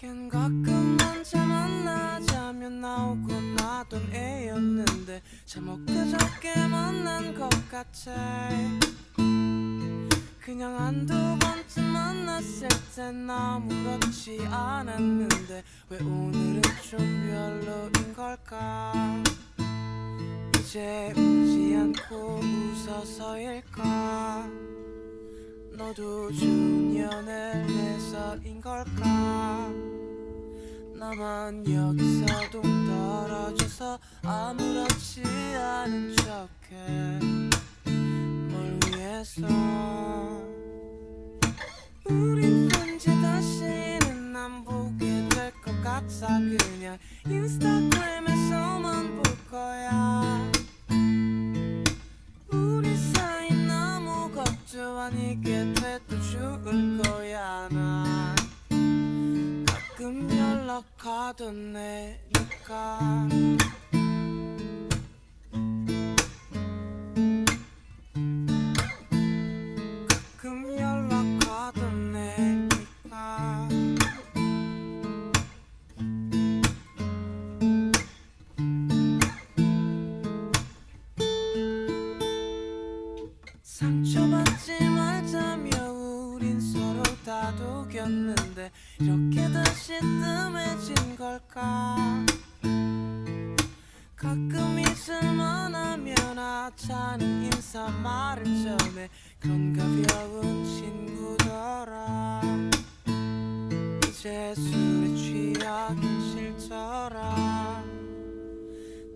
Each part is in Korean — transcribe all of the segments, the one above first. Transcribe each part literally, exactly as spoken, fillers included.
걘 가끔 혼자 만나자면 나오고 나던 애였는데 참 엊그저께 만난 것 같아. 그냥 한두 번쯤 만났을 땐 아무렇지 않았는데 왜 오늘은 좀 별로인 걸까. 이제 울지 않고 웃어서일까. 너도 중년을 내서인 걸까. 나만 여기서 동 떨어져서 아무렇지 않은 척해. 뭘 위해서 우린 언제 다시는 안 보게 될 것 같아. 그냥 인스타그램에서만 볼 거야. 아니게 돼도 좋을 거야. 난 가끔 연락하던 애니까. 가끔 연락하던 애니까. 상처받지 말자며 우린 서로 다독였는데 이렇게 다시 뜸해진 걸까. 가끔 잊을만 하면 하찮은 인사 말을 전해. 그런 가벼운 친구더라. 이제 술에 취하긴 싫더라.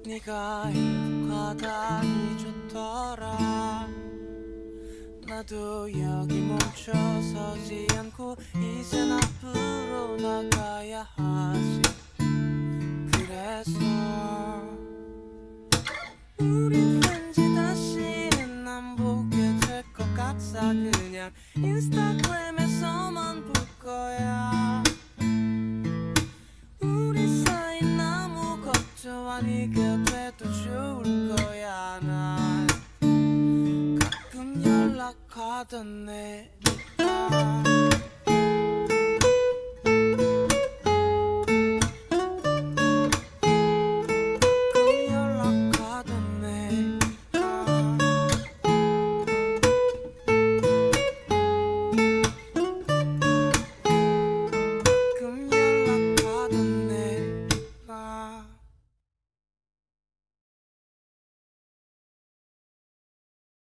네가 행복하다니 좋더라. 나도 여기 멈춰서지 않고 이젠 앞으로 나가야 하지. 그래서 우린 왠지 다시는 안 보게 될 것 같아. 그냥 인스타그램에서만 볼 거야. 우리 사이는 아무것도 아니게 돼도 좋을 거야. 난 가끔 연락하던 내니까.